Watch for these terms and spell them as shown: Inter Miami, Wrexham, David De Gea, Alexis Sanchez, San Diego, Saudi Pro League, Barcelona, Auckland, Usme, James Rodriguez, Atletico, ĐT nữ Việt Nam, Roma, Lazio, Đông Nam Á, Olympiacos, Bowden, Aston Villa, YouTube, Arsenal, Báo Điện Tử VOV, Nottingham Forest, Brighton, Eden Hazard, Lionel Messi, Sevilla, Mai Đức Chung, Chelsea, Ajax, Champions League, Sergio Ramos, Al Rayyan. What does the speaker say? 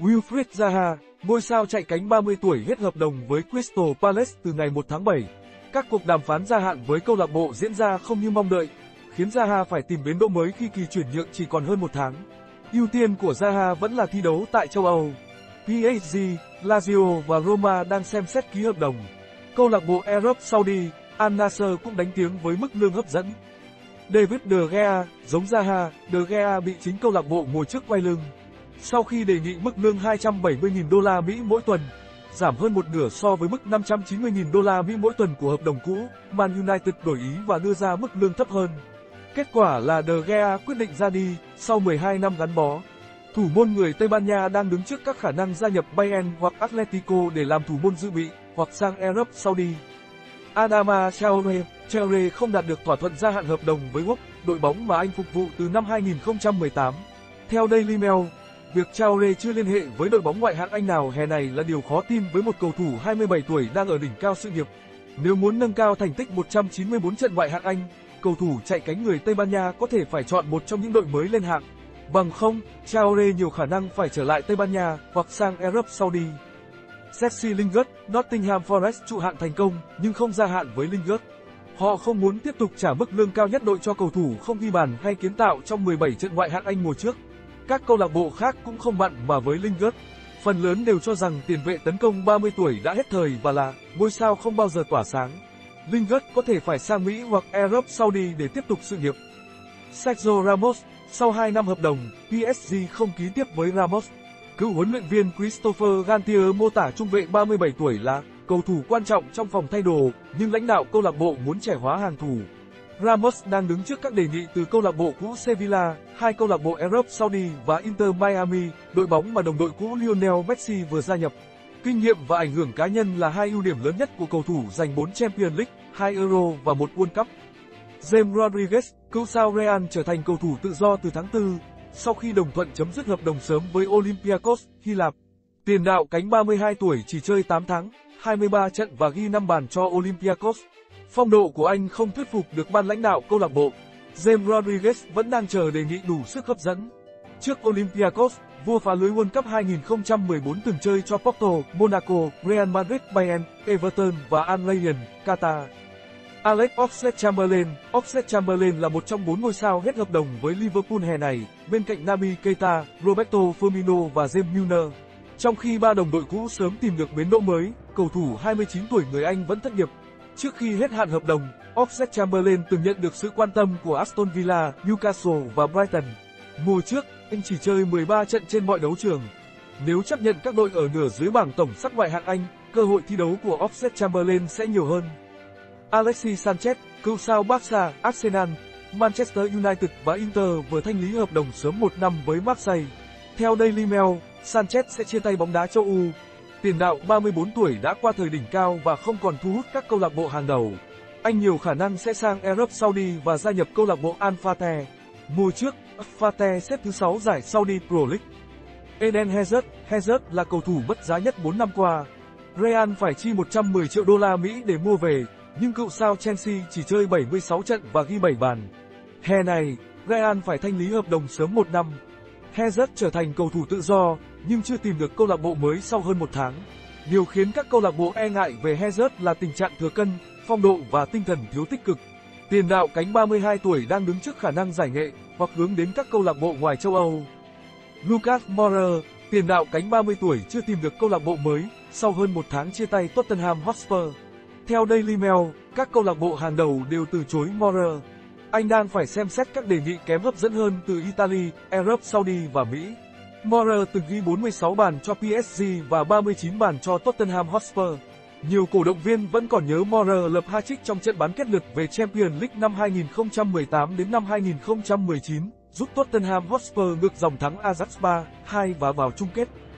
Wilfried Zaha, ngôi sao chạy cánh 30 tuổi hết hợp đồng với Crystal Palace từ ngày 1 tháng 7. Các cuộc đàm phán gia hạn với câu lạc bộ diễn ra không như mong đợi, khiến Zaha phải tìm bến đỗ mới khi kỳ chuyển nhượng chỉ còn hơn một tháng. Ưu tiên của Zaha vẫn là thi đấu tại châu Âu. PSG, Lazio và Roma đang xem xét ký hợp đồng. Câu lạc bộ Arab Saudi, Al Nassr cũng đánh tiếng với mức lương hấp dẫn. David De Gea, giống Zaha, De Gea bị chính câu lạc bộ ngồi trước quay lưng. Sau khi đề nghị mức lương 270.000 đô la Mỹ mỗi tuần, giảm hơn một nửa so với mức 590.000 đô la Mỹ mỗi tuần của hợp đồng cũ, Man United đổi ý và đưa ra mức lương thấp hơn. Kết quả là De Gea quyết định ra đi sau 12 năm gắn bó. Thủ môn người Tây Ban Nha đang đứng trước các khả năng gia nhập Bayern hoặc Atletico để làm thủ môn dự bị hoặc sang Arab Saudi. Adama Traore không đạt được thỏa thuận gia hạn hợp đồng với Wolves, đội bóng mà anh phục vụ từ năm 2018. Theo Daily Mail, việc Traore chưa liên hệ với đội bóng ngoại hạng Anh nào hè này là điều khó tin với một cầu thủ 27 tuổi đang ở đỉnh cao sự nghiệp. Nếu muốn nâng cao thành tích 194 trận ngoại hạng Anh, cầu thủ chạy cánh người Tây Ban Nha có thể phải chọn một trong những đội mới lên hạng. Bằng không, Traore nhiều khả năng phải trở lại Tây Ban Nha hoặc sang Arab Saudi. Jesse Lingard, Nottingham Forest trụ hạng thành công nhưng không gia hạn với Lingard. Họ không muốn tiếp tục trả mức lương cao nhất đội cho cầu thủ không ghi bàn hay kiến tạo trong 17 trận ngoại hạng Anh mùa trước. Các câu lạc bộ khác cũng không mặn mà với Lingard. Phần lớn đều cho rằng tiền vệ tấn công 30 tuổi đã hết thời và là ngôi sao không bao giờ tỏa sáng. Lingard có thể phải sang Mỹ hoặc Arab Saudi để tiếp tục sự nghiệp. Sergio Ramos, sau 2 năm hợp đồng, PSG không ký tiếp với Ramos. Cựu huấn luyện viên Christopher Gantier mô tả trung vệ 37 tuổi là cầu thủ quan trọng trong phòng thay đồ, nhưng lãnh đạo câu lạc bộ muốn trẻ hóa hàng thủ. Ramos đang đứng trước các đề nghị từ câu lạc bộ cũ Sevilla, hai câu lạc bộ Arab Saudi và Inter Miami, đội bóng mà đồng đội cũ Lionel Messi vừa gia nhập. Kinh nghiệm và ảnh hưởng cá nhân là hai ưu điểm lớn nhất của cầu thủ giành 4 Champions League, 2 Euro và 1 World Cup. James Rodriguez, cựu sao Real trở thành cầu thủ tự do từ tháng 4, sau khi đồng thuận chấm dứt hợp đồng sớm với Olympiacos, Hy Lạp. Tiền đạo cánh 32 tuổi chỉ chơi 8 tháng, 23 trận và ghi 5 bàn cho Olympiacos. Phong độ của anh không thuyết phục được ban lãnh đạo câu lạc bộ. James Rodriguez vẫn đang chờ đề nghị đủ sức hấp dẫn. Trước Olympiacos, vua phá lưới World Cup 2014 từng chơi cho Porto, Monaco, Real Madrid, Bayern, Everton và Al Rayyan, Qatar. Alex Oxlade-Chamberlain là một trong 4 ngôi sao hết hợp đồng với Liverpool hè này, bên cạnh Naby Keita, Roberto Firmino và James Milner. Trong khi ba đồng đội cũ sớm tìm được bến đỗ mới, cầu thủ 29 tuổi người Anh vẫn thất nghiệp. Trước khi hết hạn hợp đồng, Oxlade-Chamberlain từng nhận được sự quan tâm của Aston Villa, Newcastle và Brighton. Mùa trước, anh chỉ chơi 13 trận trên mọi đấu trường. Nếu chấp nhận các đội ở nửa dưới bảng tổng sắp ngoại hạng Anh, cơ hội thi đấu của Oxlade-Chamberlain sẽ nhiều hơn. Alexis Sanchez, cựu sao Barca, Arsenal, Manchester United và Inter vừa thanh lý hợp đồng sớm 1 năm với Marseille. Theo Daily Mail, Sanchez sẽ chia tay bóng đá châu Âu. Tiền đạo 34 tuổi đã qua thời đỉnh cao và không còn thu hút các câu lạc bộ hàng đầu. Anh nhiều khả năng sẽ sang Arab Saudi và gia nhập câu lạc bộ Al Fateh. Mùa trước, Al Fateh xếp thứ 6 giải Saudi Pro League. Eden Hazard là cầu thủ mất giá nhất 4 năm qua. Real phải chi 110 triệu đô la Mỹ để mua về, nhưng cựu sao Chelsea chỉ chơi 76 trận và ghi 7 bàn. Hè này, Real phải thanh lý hợp đồng sớm 1 năm. Hazard trở thành cầu thủ tự do, nhưng chưa tìm được câu lạc bộ mới sau hơn 1 tháng. Điều khiến các câu lạc bộ e ngại về Hazard là tình trạng thừa cân, phong độ và tinh thần thiếu tích cực. Tiền đạo cánh 32 tuổi đang đứng trước khả năng giải nghệ hoặc hướng đến các câu lạc bộ ngoài châu Âu. Lucas Moura, tiền đạo cánh 30 tuổi chưa tìm được câu lạc bộ mới sau hơn 1 tháng chia tay Tottenham Hotspur. Theo Daily Mail, các câu lạc bộ hàng đầu đều từ chối Moura. Anh đang phải xem xét các đề nghị kém hấp dẫn hơn từ Italy, Arab Saudi và Mỹ. Moura từng ghi 46 bàn cho PSG và 39 bàn cho Tottenham Hotspur. Nhiều cổ động viên vẫn còn nhớ Moura lập hat-trick trong trận bán kết lượt về Champions League năm 2018 đến năm 2019, giúp Tottenham Hotspur ngược dòng thắng Ajax 3-2 và vào chung kết.